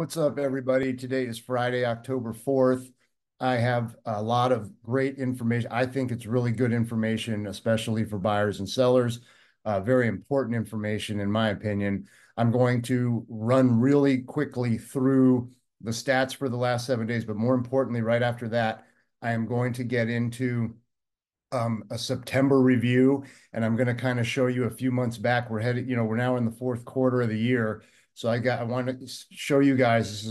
What's up, everybody? Today is Friday, October 4th. I have a lot of great information. I think it's really good information, especially for buyers and sellers. Very important information, in my opinion. I'm going to run really quickly through the stats for the last 7 days, but more importantly, right after that, I am going to get into a September review, and I'm going to kind of show you a few months back. We're headed, you know, we're now in the fourth quarter of the year. So I want to show you guys,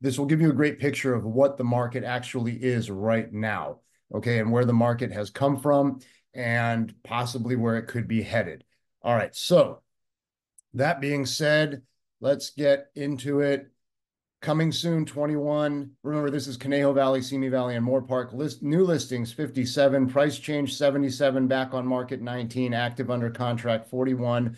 this will give you a great picture of what the market actually is right now, okay, and where the market has come from and possibly where it could be headed. All right, so that being said, let's get into it. Coming soon, 21. Remember, this is Conejo Valley, Simi Valley, and Moorpark. New listings, 57. Price change, 77. Back on market, 19. Active under contract, 41.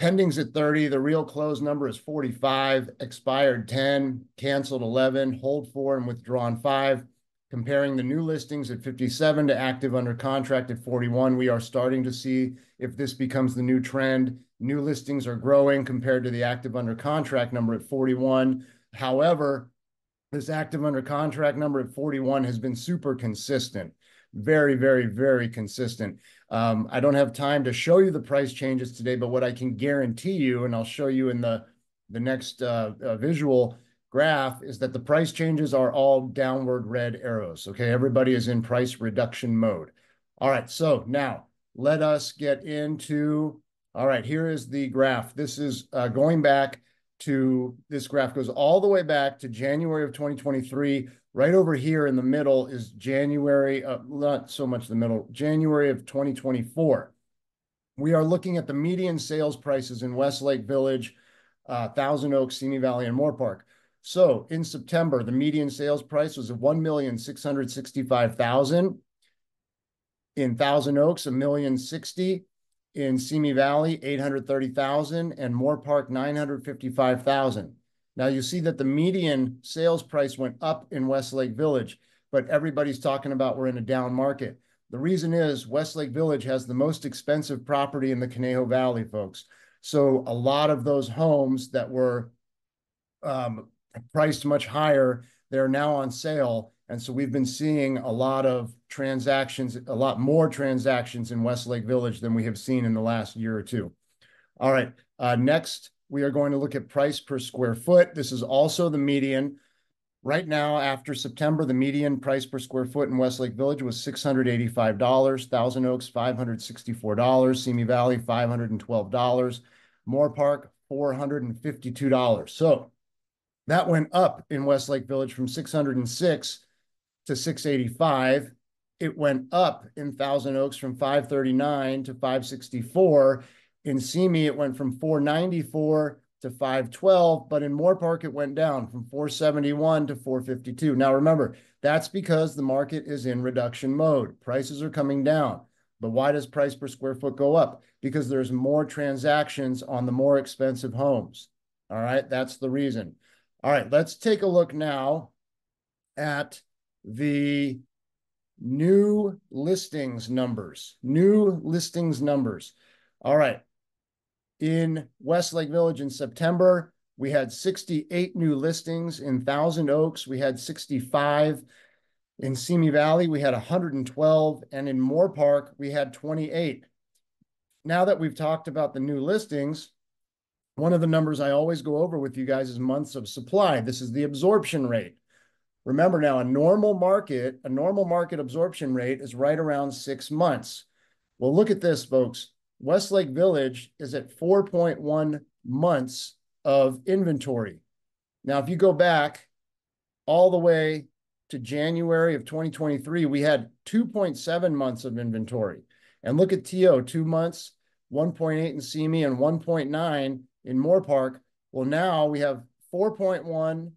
Pendings at 30, the real close number is 45, expired 10, canceled 11, hold 4, and withdrawn 5. Comparing the new listings at 57 to active under contract at 41, we are starting to see if this becomes the new trend. New listings are growing compared to the active under contract number at 41. However, this active under contract number at 41 has been super consistent. Very, very, very consistent. I don't have time to show you the price changes today, but what I can guarantee you, and I'll show you in the next visual graph, is that the price changes are all downward red arrows. Okay, everybody is in price reduction mode. All right, so now let us get into, all right, here is the graph. This is going back to, this graph goes all the way back to January of 2023. Right over here in the middle is January, not so much the middle, January of 2024. We are looking at the median sales prices in Westlake Village, Thousand Oaks, Simi Valley, and Moorpark. So in September, the median sales price was $1,665,000. In Thousand Oaks, $1,060,000. In Simi Valley, $830,000. And Moorpark, $955,000. Now you see that the median sales price went up in Westlake Village, but everybody's talking about we're in a down market. The reason is Westlake Village has the most expensive property in the Conejo Valley, folks. So a lot of those homes that were priced much higher, they're now on sale. And so we've been seeing a lot of transactions, a lot more transactions in Westlake Village than we have seen in the last year or two. All right, next. We are going to look at price per square foot. This is also the median. Right now, after September, the median price per square foot in Westlake Village was $685, Thousand Oaks, $564, Simi Valley, $512, Moorpark, $452. So that went up in Westlake Village from $606 to $685. It went up in Thousand Oaks from $539 to $564. In Simi, it went from $494 to $512, but in Moorpark, it went down from $471 to $452. Now, remember, that's because the market is in reduction mode. Prices are coming down. But why does price per square foot go up? Because there's more transactions on the more expensive homes. All right, that's the reason. All right, let's take a look now at the new listings numbers. New listings numbers. All right. In Westlake Village in September, we had 68 new listings. In Thousand Oaks, we had 65. In Simi Valley, we had 112. And in Moorpark, we had 28. Now that we've talked about the new listings, one of the numbers I always go over with you guys is months of supply. This is the absorption rate. Remember now, a normal market absorption rate is right around 6 months. Well, look at this, folks. Westlake Village is at 4.1 months of inventory. Now, if you go back all the way to January of 2023, we had 2.7 months of inventory. And look at TO, 2 months, 1.8 in Simi and 1.9 in Moorpark. Well, now we have 4.1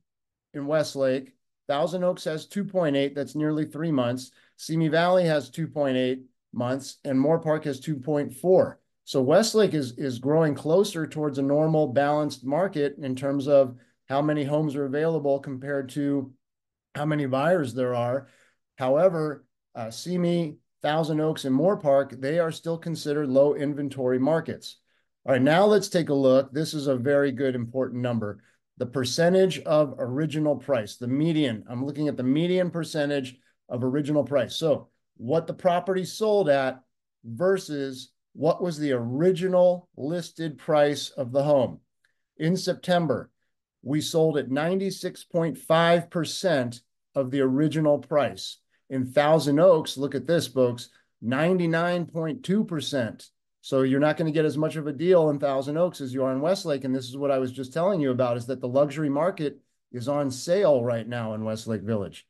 in Westlake. Thousand Oaks has 2.8, that's nearly 3 months. Simi Valley has 2.8. months, and Moorpark has 2.4. So Westlake is growing closer towards a normal balanced market in terms of how many homes are available compared to how many buyers there are. However, Simi, Thousand Oaks, and Moorpark, they are still considered low inventory markets. All right, now let's take a look. This is a very good important number. the percentage of original price, the median. I'm looking at the median percentage of original price. So what the property sold at versus what was the original listed price of the home. In September, we sold at 96.5% of the original price. In Thousand Oaks, look at this, folks, 99.2%. So you're not going to get as much of a deal in Thousand Oaks as you are in Westlake. And this is what I was just telling you about, is that the luxury market is on sale right now in Westlake Village.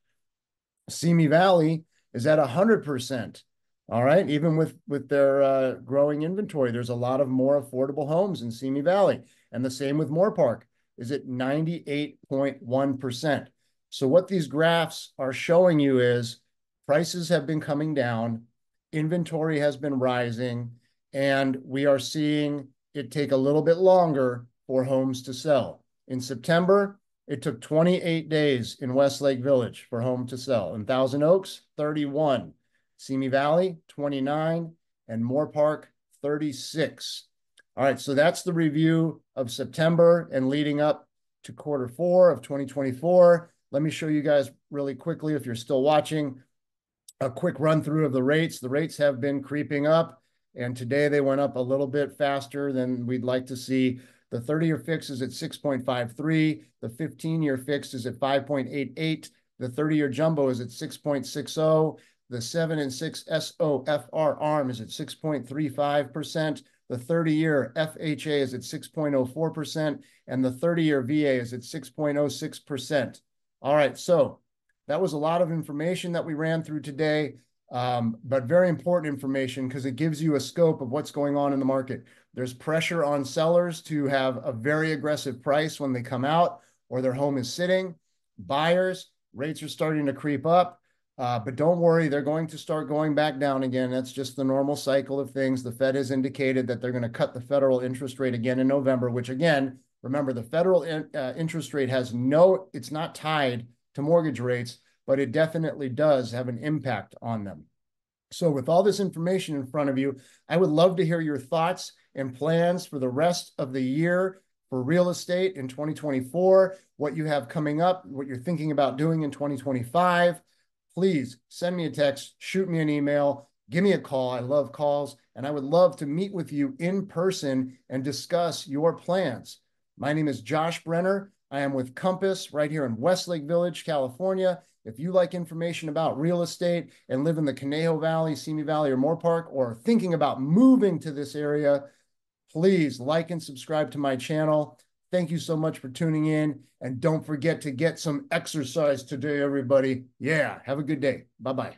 Simi Valley is at 100%. All right. Even with their growing inventory, there's a lot of more affordable homes in Simi Valley. And the same with Moorpark is at 98.1%. So what these graphs are showing you is prices have been coming down, inventory has been rising, and we are seeing it take a little bit longer for homes to sell. In September, it took 28 days in Westlake Village for home to sell. In Thousand Oaks, 31. Simi Valley, 29. And Moorpark, 36. All right, so that's the review of September and leading up to quarter four of 2024. Let me show you guys really quickly, if you're still watching, a quick run through of the rates. The rates have been creeping up, and today they went up a little bit faster than we'd like to see. The 30-year fix is at 6.53. The 15-year fix is at 5.88. The 30-year jumbo is at 6.60. The 7 and 6 SOFR arm is at 6.35%. The 30-year FHA is at 6.04%. And the 30-year VA is at 6.06%. All right, so that was a lot of information that we ran through today. But very important information because it gives you a scope of what's going on in the market. There's pressure on sellers to have a very aggressive price when they come out or their home is sitting. Buyers, rates are starting to creep up, but don't worry, they're going to start going back down again. That's just the normal cycle of things. The Fed has indicated that they're going to cut the federal interest rate again in November, which again, remember the federal interest rate has it's not tied to mortgage rates, but it definitely does have an impact on them. So with all this information in front of you, I would love to hear your thoughts and plans for the rest of the year for real estate in 2024, what you have coming up, what you're thinking about doing in 2025. Please send me a text, shoot me an email, give me a call. I love calls, and I would love to meet with you in person and discuss your plans. My name is Josh Brenner. I am with Compass right here in Westlake Village, California. If you like information about real estate and live in the Conejo Valley, Simi Valley, or Moorpark, or are thinking about moving to this area, please like and subscribe to my channel. Thank you so much for tuning in. And don't forget to get some exercise today, everybody. Yeah, have a good day. Bye-bye.